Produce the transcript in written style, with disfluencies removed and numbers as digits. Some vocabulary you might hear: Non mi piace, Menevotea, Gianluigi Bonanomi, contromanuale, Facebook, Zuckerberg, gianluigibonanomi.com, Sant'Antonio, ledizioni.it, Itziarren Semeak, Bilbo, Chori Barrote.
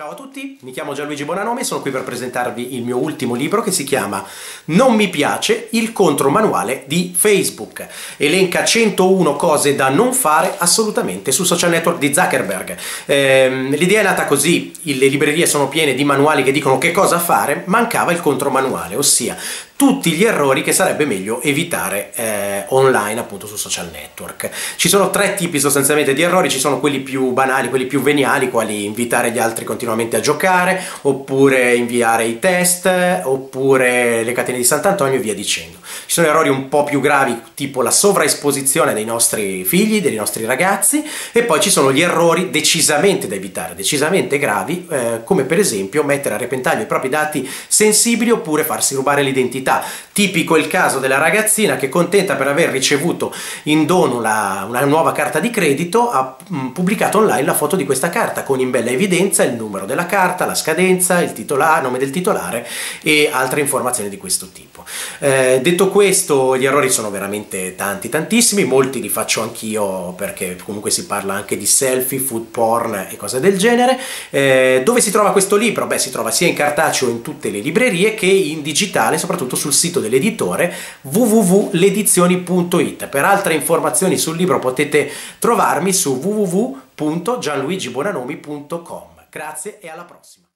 Ciao a tutti, mi chiamo Gianluigi Bonanomi e sono qui per presentarvi il mio ultimo libro che si chiama Non mi piace, il contromanuale di Facebook. Elenca 101 cose da non fare assolutamente sul social network di Zuckerberg. L'idea è nata così, le librerie sono piene di manuali che dicono che cosa fare, mancava il contromanuale, ossia tutti gli errori che sarebbe meglio evitare online, appunto su social network. Ci sono tre tipi sostanzialmente di errori, ci sono quelli più banali, quelli più veniali, quali invitare gli altri continuamente a giocare, oppure inviare i test, oppure le catene di Sant'Antonio e via dicendo. Ci sono errori un po' più gravi, tipo la sovraesposizione dei nostri figli, dei nostri ragazzi, e poi ci sono gli errori decisamente da evitare, decisamente gravi, come per esempio mettere a repentaglio i propri dati sensibili oppure farsi rubare l'identità. Tipico il caso della ragazzina che, contenta per aver ricevuto in dono una nuova carta di credito, ha pubblicato online la foto di questa carta con in bella evidenza il numero della carta, la scadenza, il nome del titolare e altre informazioni di questo tipo. Detto questo, gli errori sono veramente tantissimi, molti li faccio anch'io perché comunque si parla anche di selfie, food porn e cose del genere. Dove si trova questo libro? Beh, si trova sia in cartaceo in tutte le librerie che in digitale, soprattutto sul sito dell'editore www.ledizioni.it. Per altre informazioni sul libro potete trovarmi su www.gianluigibonanomi.com. Grazie e alla prossima!